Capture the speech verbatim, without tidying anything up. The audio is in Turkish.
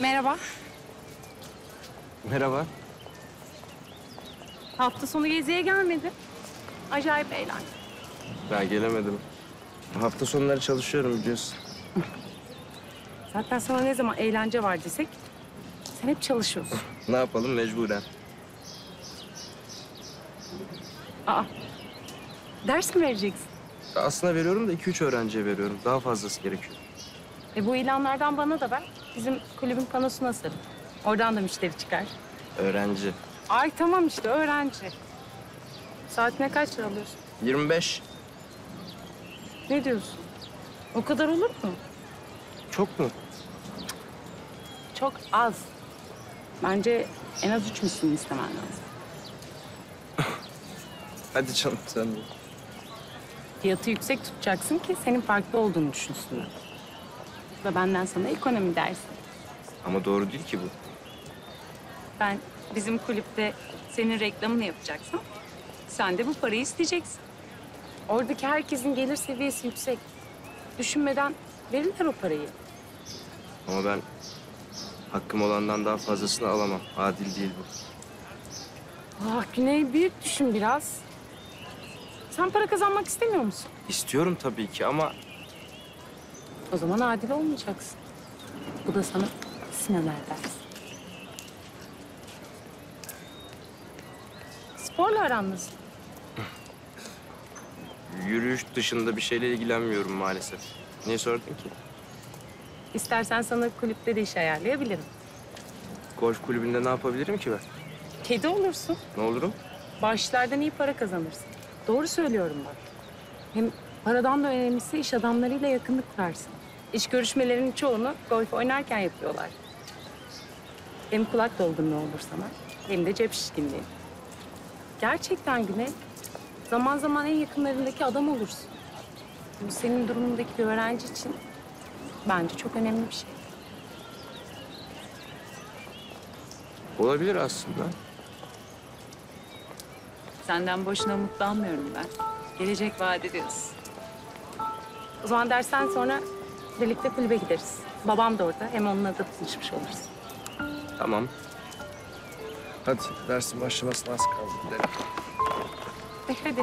Merhaba. Merhaba. Hafta sonu geziye gelmedin. Acayip eğlendim. Ben gelemedim. Hafta sonları çalışıyorum biliyorsun. Zaten sana ne zaman eğlence var desek sen hep çalışıyorsun. Ne yapalım, mecburen. Aa, ders mi vereceksin? Aslında veriyorum da iki üç öğrenciye veriyorum. Daha fazlası gerekiyor. E bu ilanlardan bana da ver. Bizim kulübün panosuna sarın. Oradan da müşteri çıkar. Öğrenci. Ay tamam işte, öğrenci. Saatine kaç lira alıyorsun? yirmi beş. Ne diyorsun? O kadar olur mu? Çok mu? Çok az. Bence en az üç müslüm istemen lazım. Hadi canım sen de. Fiyatı yüksek tutacaksın ki senin farklı olduğunu düşünsünler. Da benden sana ekonomi dersi. Ama doğru değil ki bu. Ben bizim kulüpte senin reklamını yapacaksam sen de bu parayı isteyeceksin. Oradaki herkesin gelir seviyesi yüksek. Düşünmeden verirler o parayı. Ama ben hakkım olandan daha fazlasını alamam. Adil değil bu. Ah Güney, büyük düşün biraz. Sen para kazanmak istemiyor musun? İstiyorum tabii ki ama... O zaman adil olmayacaksın. Bu da sana sinirler dersin. Sporla aran nasıl? Yürüyüş dışında bir şeyle ilgilenmiyorum maalesef. Niye sordun ki? İstersen sana kulüpte de iş ayarlayabilirim. Golf kulübünde ne yapabilirim ki ben? Kedi olursun. Ne olurum? Bağışlardan iyi para kazanırsın. Doğru söylüyorum bak. Hem paradan da önemlisi iş adamlarıyla yakınlık kurarsın. İş görüşmelerinin çoğunu golf oynarken yapıyorlar. Hem kulak dolgunluğu olur sana, hem de cep şişkinliği. Gerçekten Güney, zaman zaman en yakınlarındaki adam olursun. Bu senin durumundaki bir öğrenci için bence çok önemli bir şey. Olabilir aslında. Senden boşuna umutlanmıyorum ben. Gelecek vaat ediyorsun. O zaman dersten sonra birlikte kulübe gideriz. Babam da orada. Hem onunla da tanışmış oluruz. Tamam. Hadi dersin başlamasına az kaldı. Gidelim. Eh, hadi.